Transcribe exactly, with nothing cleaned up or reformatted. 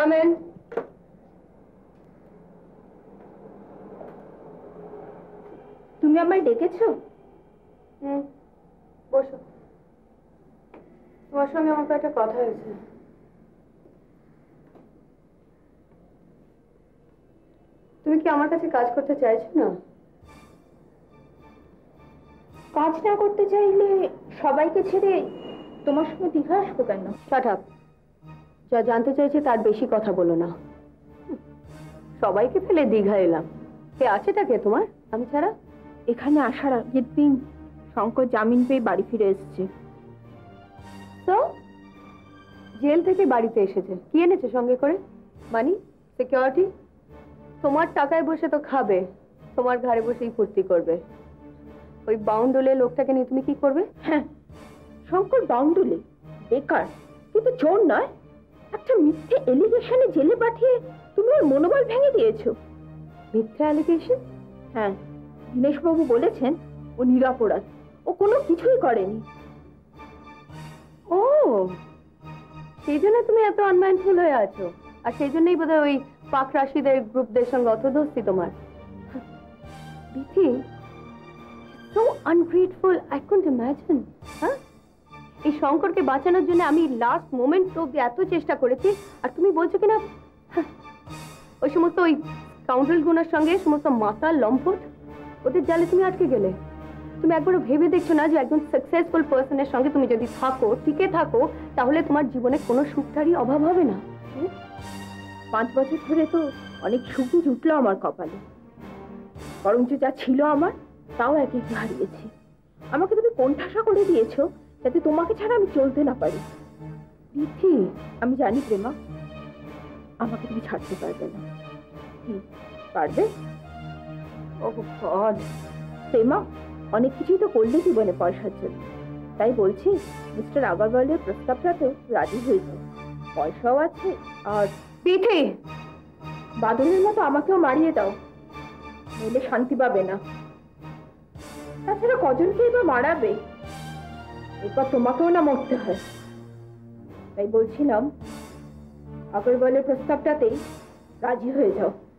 Come in. তুমি আমায় ডেকেছো? হুম। বসো। তোমার সঙ্গে আমার একটা কথা আছে। তুমি কি আমার কাছে কাজ করতে চাইছো না? কাজ না করতে চাইলে সবাইকে ছেড়ে তোমার সঙ্গে দীঘা আসবো কেন? Shut up. যা জানতে চাইছে তার বেশি কথা বলো না। সবাইকে ফেলে দীঘা এলাম, কে আছেটা কে তোমার? আমি ছাড়া। এখানে আসার আগের দিন শঙ্কর জামিন পেয়ে বাড়ি ফিরে এসেছে। তো জেল থেকে বাড়িতে এসেছে, কি এনেছে সঙ্গে করে? Money, security. তোমার টাকায় বসে তো খাবে, তোমার ঘরে বসেই ফুর্তি করবে। ওই বাউন্ডুলে লোকটাকে নিয়ে তুমি কি করবে? হ্যাঁ, শঙ্কর বাউন্ডুলে বেকার, কিন্তু চোর নয়। একটা মিথ্যে এলিগেশনে জেলে পাঠিয়ে তুমি ওর মনোবল ভেঙে দিয়েছো। মিথ্যে এলিগেশন? হ্যাঁ, দীনেশবাবু বলেছেন ও নিরাপরাধ, ও কোনো কিছুই করেনি। ও সেই জন্য তুমি এত আনমাইন্ডফুল হয়ে আছো, আর সেই জন্যই বোধহয় ওই পাকরাশিদের গ্রুপদের সঙ্গে অত দোস্তি তোমার। দিদি, so ungrateful, I couldn't imagine. হ্যাঁ, এই শঙ্করকে বাঁচানোর জন্য আমি লাস্ট মোমেন্ট অব্দি এত চেষ্টা করেছি, আর তুমি বলছো কিনা ওই সমস্ত ওই কাউন্টারগুলোর সঙ্গে সমস্ত মাথা লম্পট ওদের জালে তুমি আটকে গেলে। তুমি একবারও ভেবে দেখছো না যে একজন সাকসেসফুল পার্সনের সঙ্গে তুমি যদি থাকো, টিকে থাকো, তাহলে তোমার জীবনে কোনো সুখটারই অভাব হবে না। পাঁচ বছর ধরে তো অনেক সুখই জুটলো আমার কপালে, বরঞ্চ যা ছিল আমার তাও এক একটি হারিয়েছি। আমাকে তুমি কোণঠাসা করে দিয়েছো যাতে তোমাকে ছাড়া আমি চলতে না পারি। দিদি, আমি জানি প্রেমা, আমাকে তুমি ছাড়তে পারবে না। পারবে? ওহ গড প্রেমা, অনেক কিছুই তো করলে জীবনে পয়সার জন্য। তাই বলছি, মিস্টার আগরওয়ালের প্রস্তাবটাতেও রাজি হয়ে যাও, পয়সাও আছে। আর দিদি, বাদলের মতো আমাকেও মারিয়ে দাও, নইলে শান্তি পাবে না। তাছাড়া কজনকেই বা মারাবে? এরপর তোমাকেও না মরতে হয়। তাই বলছিলাম, আগরওয়ালের প্রস্তাবটাতেই রাজি হয়ে যাও।